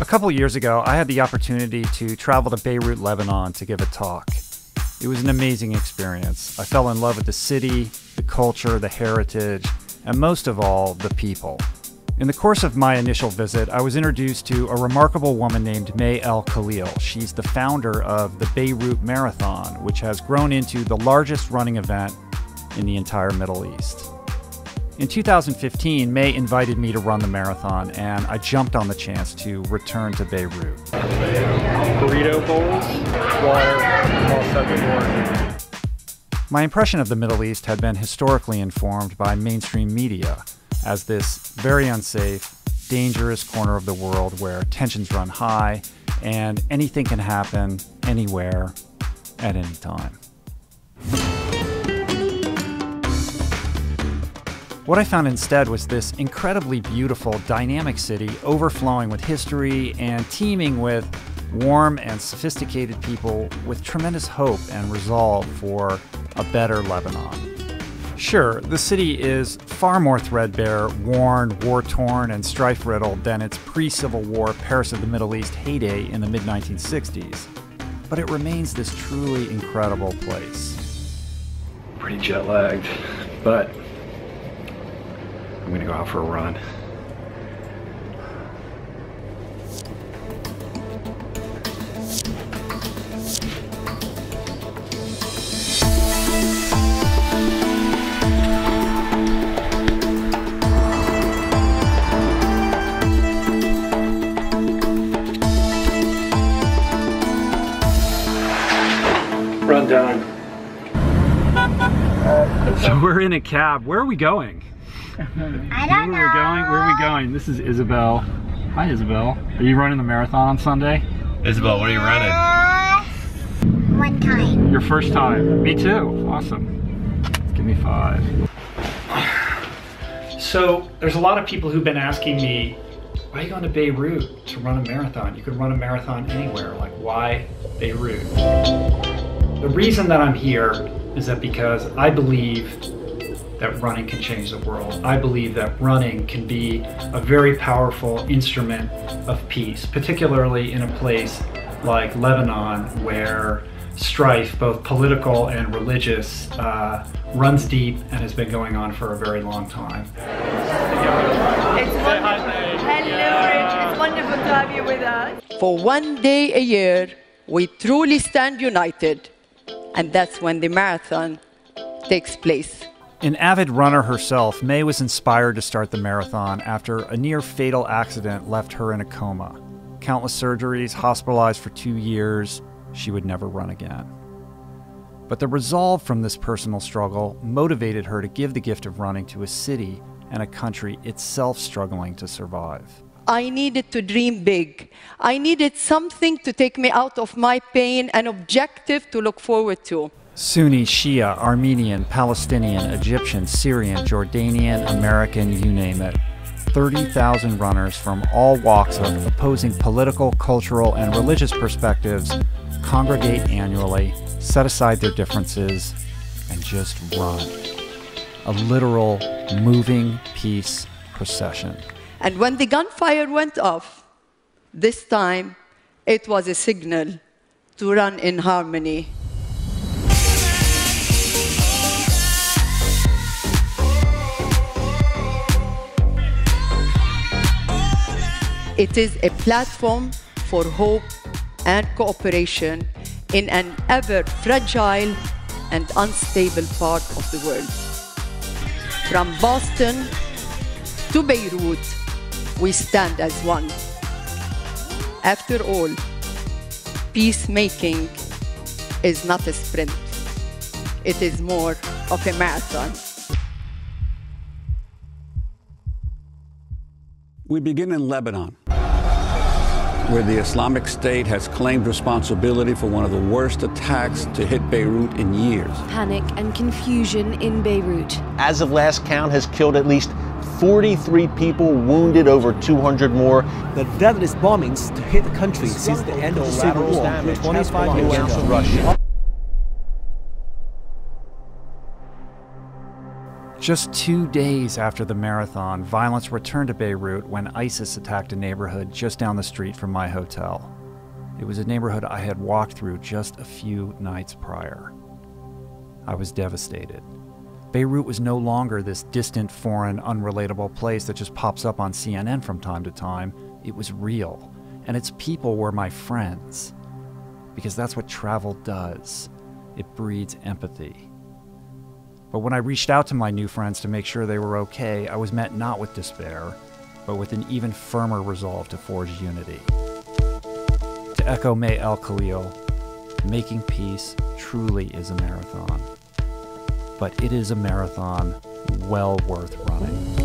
A couple years ago, I had the opportunity to travel to Beirut, Lebanon to give a talk. It was an amazing experience. I fell in love with the city, the culture, the heritage, and most of all, the people. In the course of my initial visit, I was introduced to a remarkable woman named May El Khalil. She's the founder of the Beirut Marathon, which has grown into the largest running event in the entire Middle East. In 2015, May invited me to run the marathon, and I jumped on the chance to return to Beirut. Burrito bowls, water, all set before. My impression of the Middle East had been historically informed by mainstream media as this very unsafe, dangerous corner of the world where tensions run high and anything can happen anywhere at any time. What I found instead was this incredibly beautiful, dynamic city overflowing with history and teeming with warm and sophisticated people with tremendous hope and resolve for a better Lebanon. Sure, the city is far more threadbare, worn, war-torn, and strife-riddled than its pre-Civil War Paris of the Middle East heyday in the mid-1960s, but it remains this truly incredible place. Pretty jet-lagged, but I'm gonna go out for a run. Run done. So we're in a cab. Where are we going? I don't know. Where are we going? This is Isabel. Hi, Isabel. Are you running the marathon on Sunday? Isabel, what are you running? One time. Your first time. Me too. Awesome. Give me five. So there's a lot of people who've been asking me, why are you going to Beirut to run a marathon? You could run a marathon anywhere. Like, why Beirut? The reason that I'm here is that because I believe that running can change the world. I believe that running can be a very powerful instrument of peace, particularly in a place like Lebanon, where strife, both political and religious, runs deep and has been going on for a very long time. It's wonderful. Hello, Rich. It's wonderful to have you with us. For one day a year, we truly stand united, and that's when the marathon takes place. An avid runner herself, May was inspired to start the marathon after a near-fatal accident left her in a coma. Countless surgeries, hospitalized for 2 years, she would never run again. But the resolve from this personal struggle motivated her to give the gift of running to a city and a country itself struggling to survive. I needed to dream big. I needed something to take me out of my pain, an objective to look forward to. Sunni, Shia, Armenian, Palestinian, Egyptian, Syrian, Jordanian, American, you name it. 30,000 runners from all walks of opposing political, cultural, and religious perspectives congregate annually, set aside their differences, and just run. A literal, moving peace procession. And when the gunfire went off, this time it was a signal to run in harmony. It is a platform for hope and cooperation in an ever fragile and unstable part of the world. From Boston to Beirut, we stand as one. After all, peacemaking is not a sprint. It is more of a marathon. We begin in Lebanon, where the Islamic State has claimed responsibility for one of the worst attacks to hit Beirut in years. Panic and confusion in Beirut, as of last count, has killed at least 43 people, wounded over 200 more. The deadliest bombings to hit the country since the end of the Civil War. 25 new ounces of Russia. Just 2 days after the marathon, violence returned to Beirut when ISIS attacked a neighborhood just down the street from my hotel. It was a neighborhood I had walked through just a few nights prior. I was devastated. Beirut was no longer this distant, foreign, unrelatable place that just pops up on CNN from time to time. It was real, and its people were my friends. Because that's what travel does. It breeds empathy. But when I reached out to my new friends to make sure they were okay, I was met not with despair, but with an even firmer resolve to forge unity. To echo May El Khalil, making peace truly is a marathon. But it is a marathon well worth running.